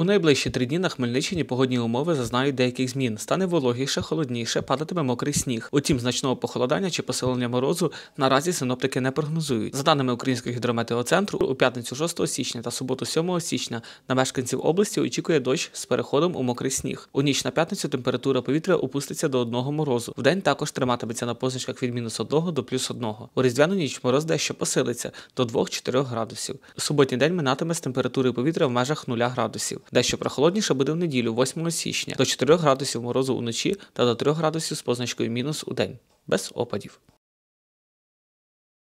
У найближчі 3 дні на Хмельниччині погодні умови зазнають деяких змін. Стане вологіше, холодніше, падатиме мокрий сніг. Утім, значного похолодання чи посилення морозу наразі синоптики не прогнозують. За даними Українського гідрометеоцентру, у п'ятницю 6 січня та суботу 7 січня на мешканців області очікує дощ з переходом у мокрий сніг. У ніч на п'ятницю температура повітря опуститься до 1 морозу. Вдень також триматиметься на позначках від -1 до +1. У різдвяну ніч мороз дещо посилиться до 2-4 градусів. Суботній день минатиме з температури повітря в межах 0 градусів. Дещо прохолодніше буде в неділю, 8 січня, до 4 градусів морозу уночі та до 3 градусів з позначкою мінус у день, без опадів.